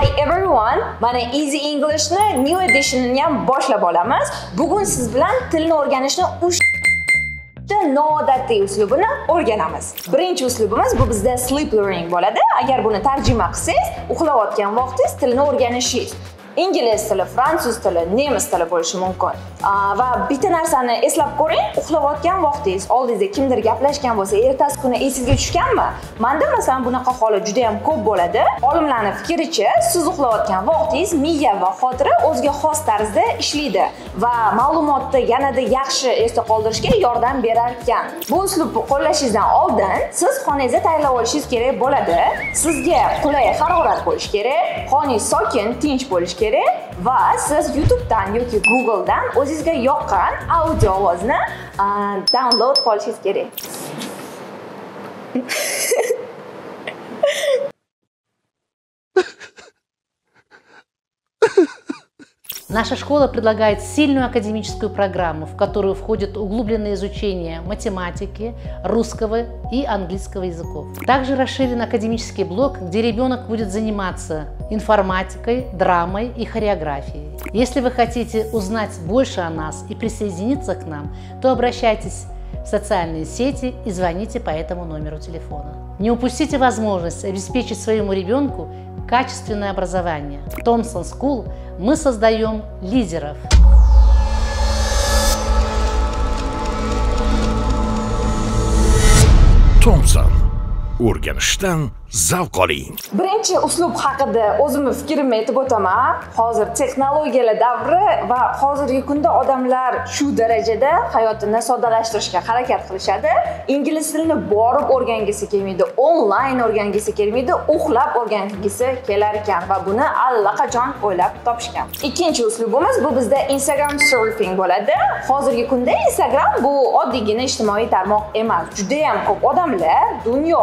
Hi everyone, mana Easy Englishni new editionini ham boshlab olamiz. Bugun siz bilan tilni o'rganishni noodatiy uslubini o'rganamiz. Birinchi uslubimiz bu bizda sleep learning bo'ladi. Agar buni tarjima qilsangiz, uxlayotgan vaqtingiz tilni o'rganishingiz. İngiliz tili, fransuz tili, nemis tili bo'lishi mumkin. Va bitta narsani eslab ko'ring, uxlayotgan vaqtingiz, oldingizda kimdir gaplashgan bo'lsa, ertasi kuni esingizga tushganmi? Menda masalan bunaqa holat juda ham ko'p bo'ladi. Olimlarning fikricha, siz uxlayotgan vaqtingiz miya va xotira o'ziga xos tarzda ishlaydi va ma'lumotni yanada yaxshi esda qoldirishga yordam berar ekan. Bu uslubni qo'llashingizdan oldin siz xonangizni tayyorlab olishingiz kerak bo'ladi. Sizga qulay harorat bo'lishi kerak, xonangiz sokin, tinch bo'lishi kerak. Va siz YouTube'dan yoki Google'dan o'zingizga yoqqan audio ovozni download qilishingiz kerak. Наша школа предлагает сильную академическую программу, в которую входит углубленное изучение математики, русского и английского языков. Также расширен академический блок, где ребенок будет заниматься информатикой, драмой и хореографией. Если вы хотите узнать больше о нас и присоединиться к нам, то обращайтесь в социальные сети и звоните по этому номеру телефона. Не упустите возможность обеспечить своему ребенку качественное образование. В Thompson School мы создаем лидеров. Thompson. Urganishdan zavq oling. Birinchi uslub haqida o'zimni fikrimni aytib o'taman. Hozir texnologiyalar davri va hozirgi kunda odamlar shu darajada hayotini soddalashtirishga harakat qilishadi. Ingliz tilini borib o'rgangisi kelmaydi, onlayn o'rgangisi kelmaydi, uxlab o'rgangisi kelar ekan va buni allaqachon o'ylab topishgan. Ikkinchi uslubimiz bu bizda Instagram surfing bo'ladi. Hozirgi kunda Instagram bu oddiygina ijtimoiy tarmoq emas. Juda ham ko'p odamlar dunyo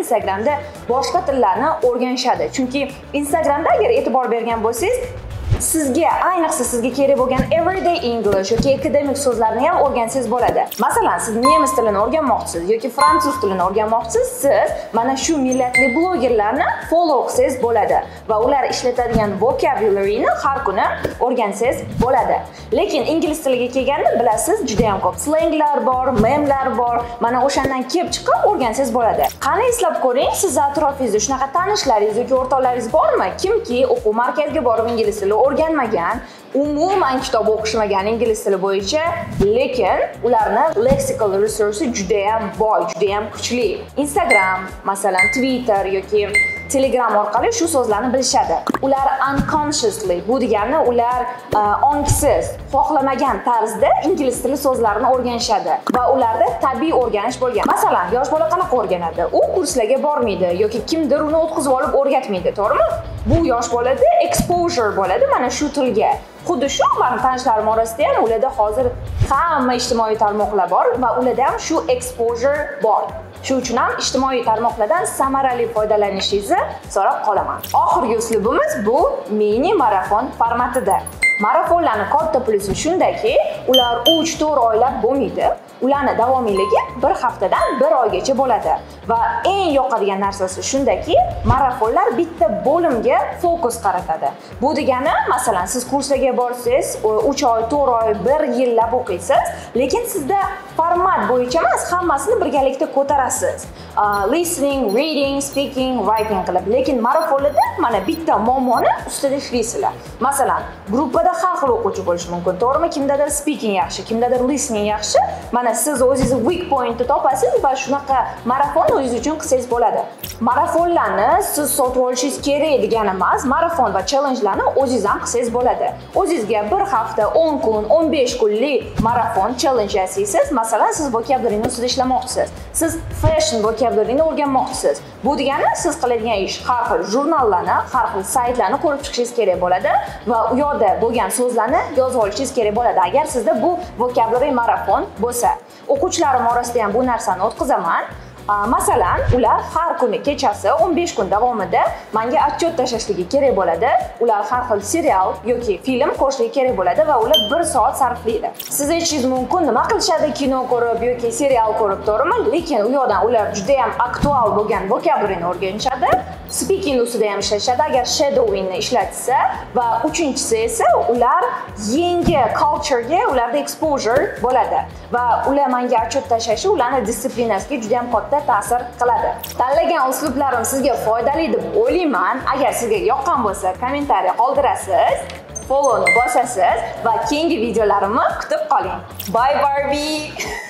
Instagram'da boshqa tillarni o'rganishadi. Chunki Instagram'da agar e'tibor bergan bo'lsangiz, sizga ayniqsa sizga kerak bo'lgan everyday English yoki akademik so'zlarni ham o'rgansangiz bo'ladi. Masalan, siz nemis tilini o'rganmoqchisiz yoki fransuz tilini o'rganmoqchisiz, siz mana shu millatli blogerlarni follow qilsangiz bo'ladi va ular ishlatadigan vocabulary'ni har kuni o'rgansangiz bo'ladi. Lekin ingliz tiliga kelganda bilasiz, juda ham ko'p slanglar bor, memlar bor. Mana o'shandan kelib chiqib o'rgansangiz bo'ladi. Qani eslab ko'ring, siz atrofingizda shunaqa tanishlaringiz yoki o'rtoqlaringiz bormi? Kimki o'quv markaziga borib ingliz tilini o'rganmagan, umuman kitob o'qishmagan ingliz tili bo'yicha, lekin ularni lexical resource juda ham boy, juda ham kuchli. Instagram, masalan, Twitter yoki Telegram orqali shu so'zlarni bilishadi. Ular unconsciously, bu degani ular ongsiz, xohlamagan tarzda ingliz tili so'zlarini o'rganishadi va ularda tabiiy o'rganish bo'lgan. Masalan, yosh bola qanaqa o'rganadi? U kurslarga bormaydi yoki kimdir uni o'tkazib olib o'rgatmaydi, to'g'rimi? Bu yosh bolada exposure bo'ladi mana shu tilga. Xuddi shu ma'lum tanishlarim orasida ham ularda hozir hamma ijtimoiy tarmoqlar bor va ularda ham shu exposure bor. Shuning uchun ham ijtimoiy tarmoqlardan samarali foydalanishingizni so'rab qolaman. Oxirgi uslubimiz bu mini marafon formatida. Marafonlarning katta plusi shundaki, ular 3-4 oylab bo'lmaydi. Ularning davomiyligi bir haftadan bir oygacha bo'ladi va eng yoqadigan narsasi shundaki, marafonlar bitta bo'limga fokus qaratadi. Bu degani, masalan, siz kurslarga borsangiz, 3 oy, 4 oy, 1 yillab o'qiysiz, lekin sizda format bo'yicha emas, hammasini birgalikda ko'tarasiz. Listening, reading, speaking, writing qilib, lekin marafonlarda mana bitta muammoni ustida ishlaysizlar. Masalan, gruppada har xil o'quvchi bo'lishi mumkin, to'g'rimi? Kimdadir speaking yaxshi, kimdadir listening yaxshi. Mana siz o'zingiz weak pointni topasiz va shunaqa marafon o'zingiz uchun qilsangiz bo'ladi. Marafonlarni siz sotib olishingiz kerak degan emas, marafon va challenge'larni o'zingiz ham qilsangiz bo'ladi. O'zingizga bir hafta, 10 kun, 15 kunlik marafon challenge yasaysiz. Masalan, siz vocabulary'ni ustida ishlamoqchisiz. Siz fashion vocabulary'ni o'rganmoqchisiz. Bu degani siz qiladigan ish har xil jurnallarni, har xil saytlarni ko'rib chiqishingiz kerak bo'ladi va u yoqda bo'lgan so'zlarni yozib olishingiz kerak bo'ladi. Agar sizda bu vocabulary marafon bo'lsa, o'quvchilarim orasida ham bu narsani o'tkazaman. Masalan, ular har kuni kechasi 15 kun davomida menga отчет tashlashligi kerak bo'ladi. Ular har xil serial yoki film ko'rishligi kerak bo'ladi va ular 1 soat sarflaydi. Siz aytishingiz mumkin, nima qilishadi kino ko'rib yoki serial ko'rib, to'g'rimi? Lekin u yerdan ular juda ham aktual bo'lgan vokabularni o'rganishadi. Speaking ustida ham ishlashadi agar shadowingni ishlatsa va uchinchisi esa ular yangi culturega ularda exposure bo'ladi va ular menga отчет tashlashi ularning disiplinasiga juda ham katta ta'sir qiladi. Tanlagan uslublarim sizga foydali deb o'ylayman. Agar sizga yoqqan bo'lsa, kommentariya qoldirasiz, followni bosasiz va keyingi videolarimni kutib qoling. Bye Barbie.